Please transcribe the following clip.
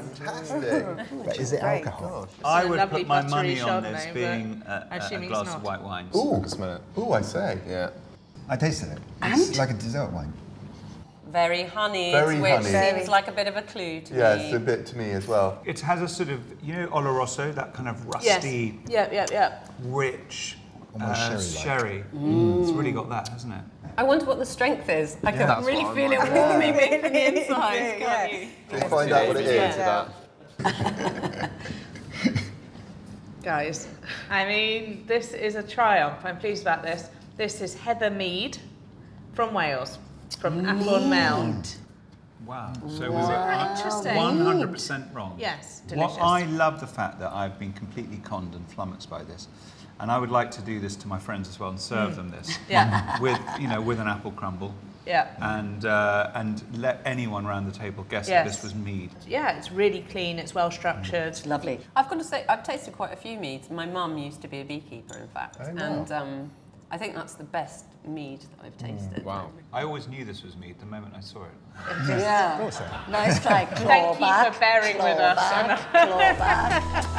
fantastic. But is it alcohol? I would put my money on this being a glass of white wine. Ooh, I can smell it. Ooh, I say. Yeah. I tasted it. It's like a dessert wine. Very honeyed, which seems like a bit of a clue to me. Yeah, it's a bit to me as well. It has a sort of, you know, Oloroso, that kind of rusty, rich, almost sherry. It's really got that, hasn't it? I wonder what the strength is. I can really feel it warming me from the inside, can't you? We'll find out what it is to that. Guys, I mean, this is a triumph. I'm pleased about this. This is Heather Mead from Wales, from Afon Mêl. Wow. So was it 100% wrong? Yes, delicious. What, I love the fact that I've been completely conned and flummoxed by this. And I would like to do this to my friends as well and serve them this with, you know, with an apple crumble. Yeah. And let anyone around the table guess that this was mead. Yeah, it's really clean, it's well structured. It's lovely. I've got to say, I've tasted quite a few meads. My mum used to be a beekeeper, in fact. Oh, wow. And I think that's the best mead that I've tasted. Wow. I always knew this was mead the moment I saw it. Nice try, Claw. Thank you for bearing with us. Claw back.